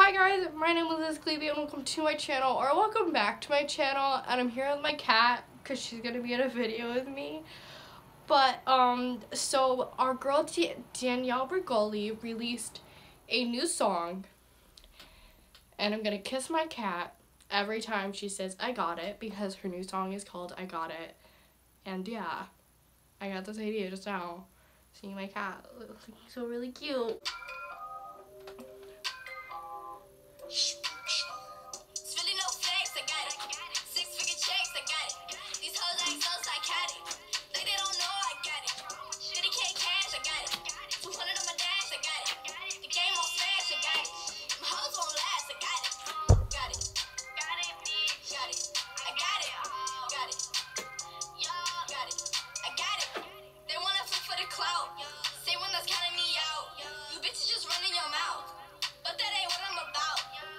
Hi guys, my name is Liz Klebe and welcome to my channel, or welcome back to my channel. And I'm here with my cat because she's gonna be in a video with me. But so our girl Danielle Bregoli released a new song, and I'm gonna kiss my cat every time she says I got it, because her new song is called I Got It. And yeah, I got this idea just now, seeing my cat looking so really cute. It's really no face, I got it. 6-figure checks, I got it. These hoes like so psychotic. They don't know I got it. 30K cash, I got it. 200 on my dash, I got it. The game on flash, I got it. My hoes won't last, I got it. Got it. Got it, bitch. Got it. I got it. Got it. Y'all got it. I got it. They wanna flip for the clout. Say when that's counting me out. You bitches just running your mouth. But that ain't what I'm about.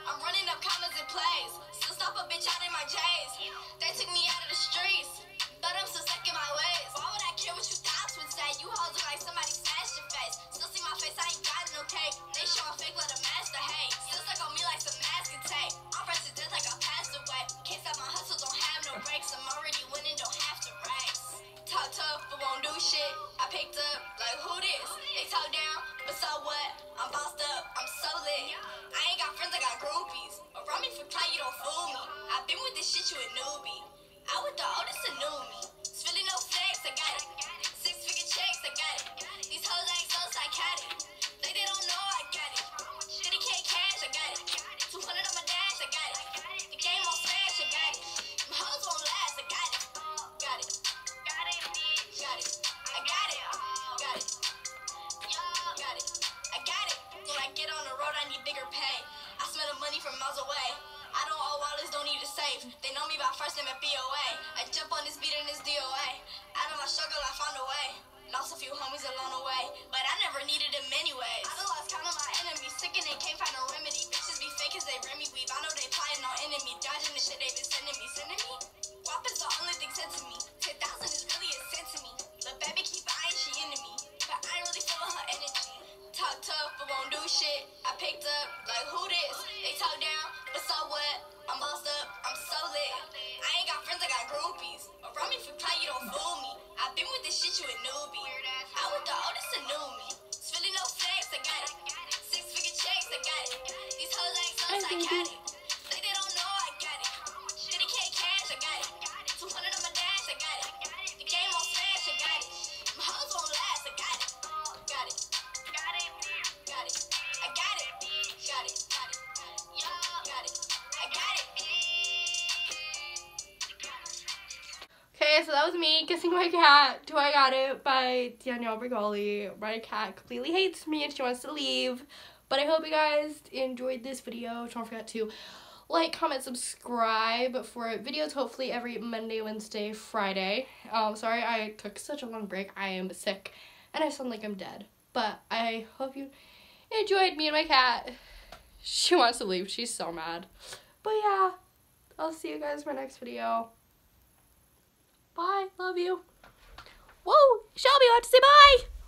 I'm running up commas and plays. Still stop a bitch out in my J's. They took me out of the streets, but I'm still stuck in my ways. Why would I care what you thoughts would say? You hoes look like somebody smashed your face. Still see my face, I ain't got no cake. They showing fake what a master hate. Still stuck on me like some mask and tape. I'm pressing death like I passed away. Can't stop my hustle, don't have no breaks. I'm already winning, don't have to race. Talk tough, but won't do shit. I picked up, like who this? They talk down, but so what? I'm bossed up, I'm so lit. I ain't got friends, I got groupies. Around me for time, you don't fool me. I've been with this shit, you a newbie. Out with the oldest, a newbie. It's really no flex, I got it. 6-figure checks, I got it. These hoes like so psychotic. They don't know I got it. 30K cash, I got it. 200 on my dash, I got it. The game on flash, I got it. My hoes won't last, I got it. Got it. Got it, bitch. Got it. I got it. Got it. Y'all got it. I got it. When I get on the road, I need bigger pay. I smell the money from miles away. I don't owe wallets, don't need a safe. They know me by first name at POA. I jump on this beat and this DOA. Out of my struggle, I found a way. Lost a few homies along the way, but I never needed them anyways. I done lost count on my enemies, sick and they can't find no remedy. Bitches be fake as they Remy weave. I know they plotting on enemy, dodging the shit they been sending me. Sending me? WAP is the only thing sent to me. 10,000 is really a cent to me. Lil' baby keep eyeing, she into me, but I ain't really feeling her energy. Talk tough, but won't do shit. I picked up, like who this? They talk down, but so what? I'm bossed up, I'm so lit. I ain't got friends, I got groupies. Around me for time, you don't fool me. I've been with this shit, you a newbie. Out with the oldest, a newbie. It's really no flex, I got it. 6-figure checks, I got it. These hoes like so psychotic. They don't know I got it. 30K cash, I got it. 200 on my dash, I got it. The game on flash, I got it. My hoes won't last, I got it. Got it. Got it, I got it, got it, y'all got it, I got it. Okay, so that was me kissing my cat to I Got It by Danielle Bregoli. My cat completely hates me and she wants to leave, but I hope you guys enjoyed this video. Don't forget to like, comment, subscribe for videos hopefully every Monday, Wednesday, Friday. Sorry I took such a long break. I am sick and I sound like I'm dead, but I hope you enjoyed me and my cat. She wants to leave. She's so mad. But yeah, I'll see you guys in my next video. Bye. Love you. Whoa, Shelby, you have to say bye.